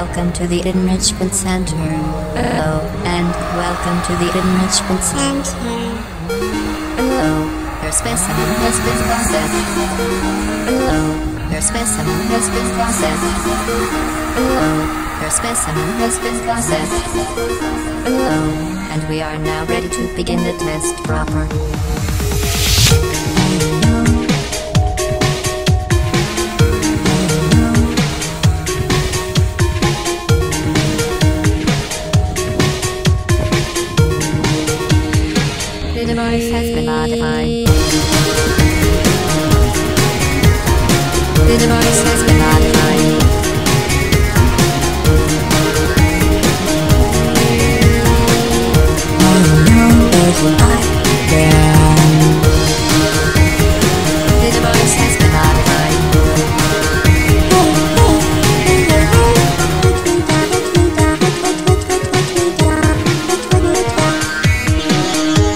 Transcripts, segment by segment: Welcome to the Enrichment Center. Hello, and welcome to the Enrichment Center. Hello, your specimen has been processed. Hello, your specimen has been processed. Hello, your specimen has been processed. Hello, and we are now ready to begin the test proper. The device has been modified. The device has been modified. The device has been modified. You're doing very well. The device has been modified. The device got modified.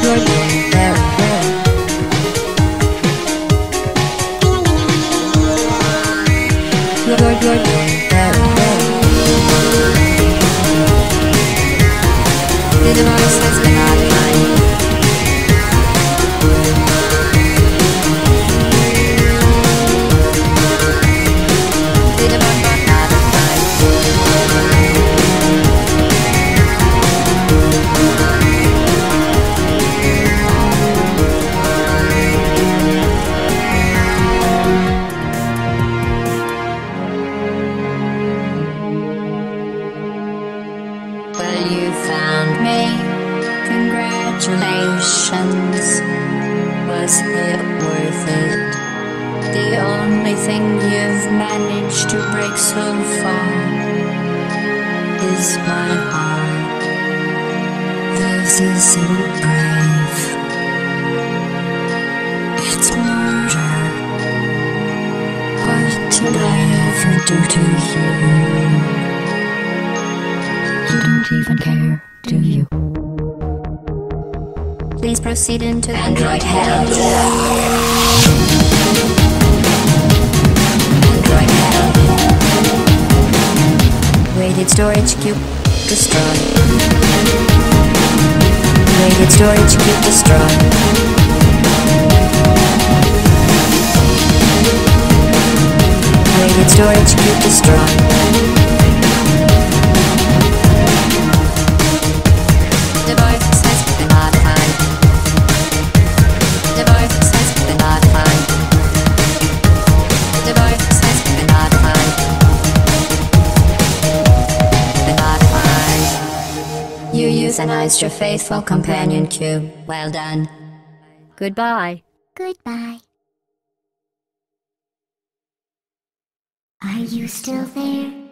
Well, you found me. Congratulations. Was it worth it? The only thing you've managed to break so far is my heart. This isn't brave. It's murder. What did I ever do to you? You don't even care, do you? Please proceed into Android Hell. Android Hell. Weighted storage cube destroyed. Weighted storage cube destroyed. Weighted storage cube destroyed. You euthanized your faithful companion cube. Well done. Goodbye. Goodbye. Are you still there?